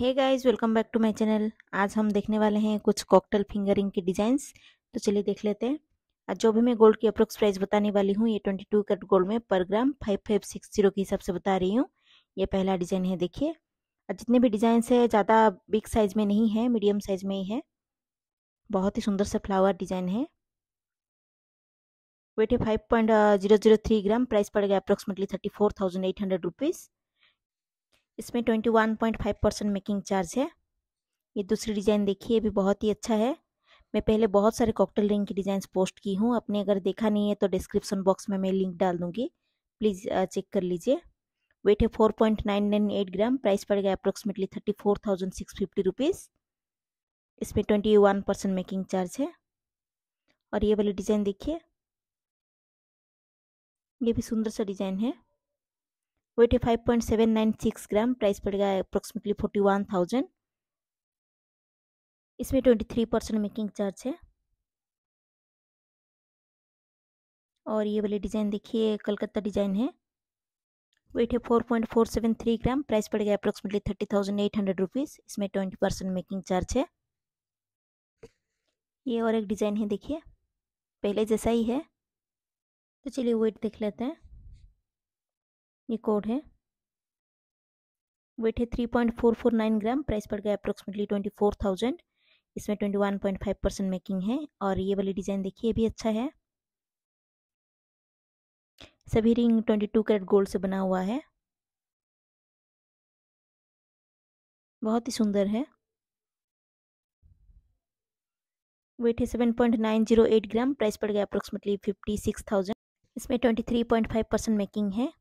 Hey guys, welcome back to my channel. आज हम देखने वाले हैं कुछ कॉकटेल फिंगरिंग के डिज़ाइंस, तो चलिए देख लेते हैं। आज जो भी मैं गोल्ड की अप्रोक्स प्राइस बताने वाली हूँ, ये 22 कैरेट गोल्ड में पर ग्राम 5560 के हिसाब से बता रही हूँ। ये पहला डिज़ाइन है, देखिए। और जितने भी डिज़ाइंस है ज़्यादा बिग साइज़ में नहीं है, मीडियम साइज़ में ही है। बहुत ही सुंदर सा फ्लावर डिज़ाइन है। वेट है 5.003 ग्राम। प्राइस पड़ गया अप्रोक्सीमेटली 34,800 रुपीज़। इसमें 21.5% मेकिंग चार्ज है। ये दूसरी डिज़ाइन देखिए, ये भी बहुत ही अच्छा है। मैं पहले बहुत सारे कॉकटेल रिंग की डिज़ाइंस पोस्ट की हूँ, आपने अगर देखा नहीं है तो डिस्क्रिप्शन बॉक्स में मैं लिंक डाल दूँगी, प्लीज़ चेक कर लीजिए। वेट है 4.998 ग्राम। प्राइस पड़ गया अप्रोक्सीमेटली 34,650 रुपीज़। इसमें 21% मेकिंग चार्ज है। और ये वाली डिज़ाइन देखिए, ये भी सुंदर सा डिज़ाइन है। वेट है 5.796 ग्राम। प्राइस पड़ेगा अप्रोक्सीमेटली 41,000। इसमें 23% मेकिंग चार्ज है। और ये वाली डिज़ाइन देखिए, कलकत्ता डिज़ाइन है। वेट है 4.473 ग्राम। प्राइस पड़ेगा अप्रोक्सीमेटली 30,800 रुपीज़। इसमें 20% मेकिंग चार्ज है। ये और एक डिज़ाइन है, देखिए पहले जैसा ही है, तो चलिए वेट देख लेते हैं। ये कोड है, वेट है 3.449 ग्राम। प्राइस पड़ गया अप्रोक्सीमेटली 24,000। इसमें 21.5% मेकिंग है। और ये वाली डिज़ाइन देखिए, ये भी अच्छा है। सभी रिंग 22 कैरेट गोल्ड से बना हुआ है, बहुत ही सुंदर है। वेट है 7.908 ग्राम। प्राइस पड़ गया अप्रोक्सीमेटली 56,000। इसमें 23.5% मेकिंग है।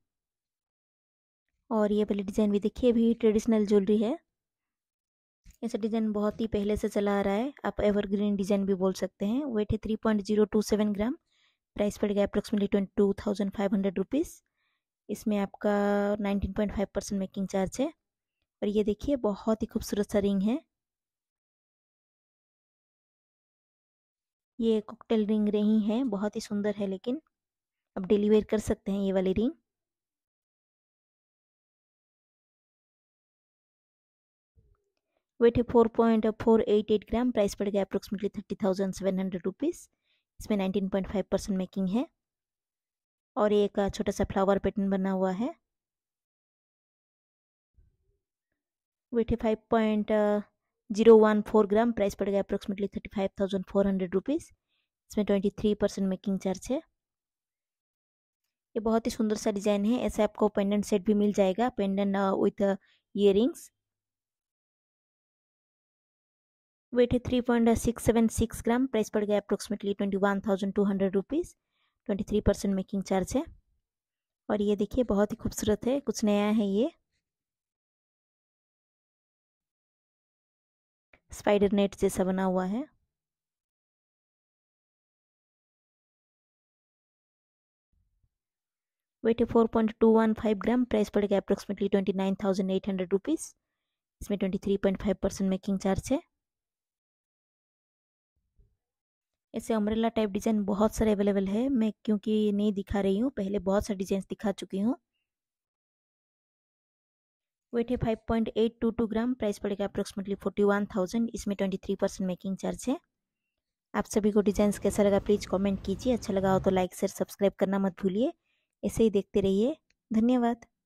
और ये वाली डिज़ाइन भी देखिए, भी ट्रेडिशनल ज्वेलरी है। ऐसा डिज़ाइन बहुत ही पहले से चला आ रहा है, आप एवरग्रीन डिज़ाइन भी बोल सकते हैं। वेट है 3.027 ग्राम। प्राइस पड़ गया अप्रोक्सीमेटली 22,500 रुपीज़। इसमें आपका 19.5% मेकिंग चार्ज है। और ये देखिए, बहुत ही खूबसूरत सा रिंग है। ये कॉकटेल रिंग रही है, बहुत ही सुंदर है, लेकिन आप डेली वेयर कर सकते हैं ये वाली रिंग। वेट है 4.488 ग्राम। प्राइस पड़ गया अप्रोक्सीमेटली 30,700 रुपीज़। इसमें 19.5% मेकिंग है। और ये एक छोटा सा फ्लावर पैटर्न बना हुआ है। वेट है 5.014 ग्राम। प्राइस पड़ गया अप्रोक्सीमेटली 35,400 रुपीज़। इसमें 23% मेकिंग चार्ज है। ये बहुत ही सुंदर सा डिज़ाइन है। ऐसे आपको पेंडेंट सेट भी मिल जाएगा, पेंडेंट विथ ईयरिंग्स। वेट है 3.676 ग्राम। प्राइस पड़ गया अप्रोक्सीमेटली 21,200 रुपीज़। 23% मेकिंग चार्ज है। और ये देखिए, बहुत ही खूबसूरत है, कुछ नया है ये। स्पाइडर नेट जैसा बना हुआ है। वेट है 4.215 ग्राम। प्राइस पड़ गया अप्रोक्सीमेटली 29,800 रुपीज़। इसमें 23.5% मेकिंग चार्ज है। ऐसे अम्ब्रेला टाइप डिज़ाइन बहुत सारे अवेलेबल है, मैं क्योंकि नहीं दिखा रही हूँ, पहले बहुत सारे डिज़ाइन दिखा चुकी हूँ। वेट है 5.822 ग्राम। प्राइस पड़ेगा अप्रोक्सीमेटली 41,000। इसमें 23% मेकिंग चार्ज है। आप सभी को डिज़ाइंस कैसा लगा प्लीज़ कमेंट कीजिए। अच्छा लगा हो तो लाइक शेयर सब्सक्राइब करना मत भूलिए। ऐसे ही देखते रहिए। धन्यवाद।